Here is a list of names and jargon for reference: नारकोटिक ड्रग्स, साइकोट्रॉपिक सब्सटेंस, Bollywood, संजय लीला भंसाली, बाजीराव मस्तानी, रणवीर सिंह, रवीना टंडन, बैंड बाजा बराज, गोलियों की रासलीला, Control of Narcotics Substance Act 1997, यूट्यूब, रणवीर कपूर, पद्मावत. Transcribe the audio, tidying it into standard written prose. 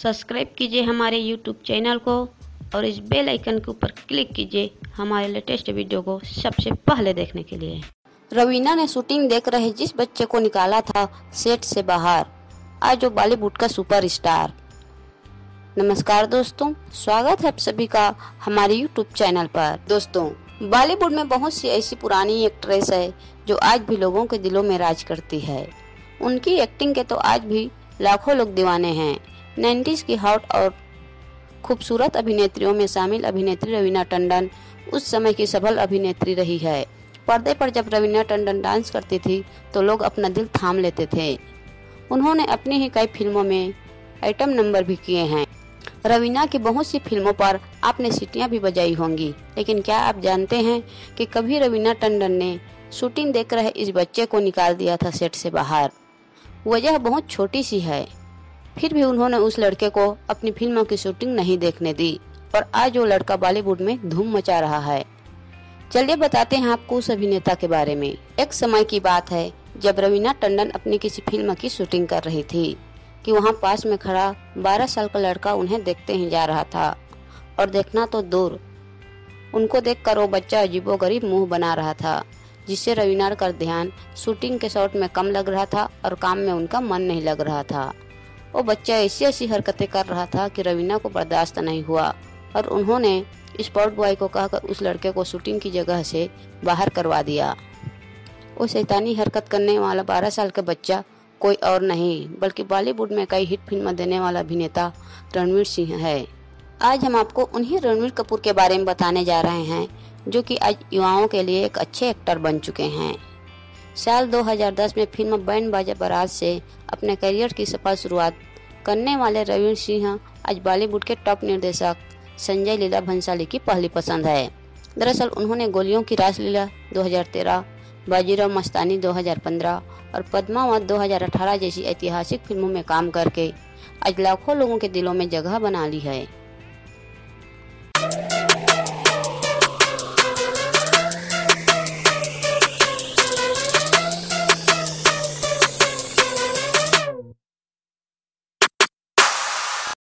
Subscribe कीजिए हमारे यूट्यूब channel को और इस बेल आइकन के ऊपर क्लिक कीजिए हमारे लेटेस्ट वीडियो को सबसे पहले देखने के लिए। रवीना ने शूटिंग देख रहे जिस बच्चे को निकाला था सेट से बाहर, आज वो बॉलीवुड का सुपरस्टार। नमस्कार दोस्तों, स्वागत है आप सभी का हमारे यूट्यूब चैनल पर। दोस्तों, बॉलीवुड में बहुत सी ऐसी पुरानी एक्ट्रेस है जो आज भी लोगों के दिलों में राज करती है। उनकी एक्टिंग के तो आज भी लाखों लोग दीवाने हैं। 90s की हॉट और खूबसूरत अभिनेत्रियों में शामिल अभिनेत्री रवीना टंडन उस समय की सफल अभिनेत्री रही है। पर्दे पर जब रवीना टंडन डांस करती थी तो लोग अपना दिल थाम लेते थे। उन्होंने अपनी ही कई फिल्मों में आइटम नंबर भी किए हैं। रवीना की बहुत सी फिल्मों पर आपने सीटियां भी बजाई होंगी, लेकिन क्या आप जानते हैं कि कभी रवीना टंडन ने शूटिंग देख रहे इस बच्चे को निकाल दिया था सेट से बाहर। वजह बहुत छोटी सी है, फिर भी उन्होंने उस लड़के को अपनी फिल्मों की शूटिंग नहीं देखने दी और आज वो लड़का बॉलीवुड में धूम मचा रहा है। चलिए बताते हैं आपको उस अभिनेता के बारे में। एक समय की बात है जब रवीना टंडन अपनी किसी फिल्म की शूटिंग कर रही थी कि वहां पास में खड़ा 12 साल का लड़का उन्हें देखते ही जा रहा था और देखना तो दूर, उनको देखकर वो बच्चा अजीबोगरीब मुंह बना रहा था, जिससे रवीना का ध्यान शूटिंग के शॉट में कम लग रहा था और काम में उनका मन नहीं लग रहा था। वो बच्चा ऐसी ऐसी हरकतें कर रहा था कि रवीना को बर्दाश्त नहीं हुआ और उन्होंने स्पॉट बॉय को कहकर उस लड़के को शूटिंग की जगह से बाहर करवा दिया। वो शैतानी हरकत करने वाला 12 साल का बच्चा कोई और नहीं बल्कि बॉलीवुड में कई हिट फिल्म देने वाला अभिनेता रणवीर सिंह है। आज हम आपको उन्हीं रणवीर कपूर के बारे में बताने जा रहे हैं जो कि आज युवाओं के लिए एक अच्छे एक्टर बन चुके हैं। साल 2010 में फिल्म बैंड बाजा बराज से अपने करियर की सफल शुरुआत करने वाले रवीना सिंह आज बॉलीवुड के टॉप निर्देशक संजय लीला भंसाली की पहली पसंद है। दरअसल उन्होंने गोलियों की रासलीला 2013, बाजीराव मस्तानी 2015 और पद्मावत 2018 जैसी ऐतिहासिक फिल्मों में काम करके आज लाखों लोगों के दिलों में जगह बना ली है।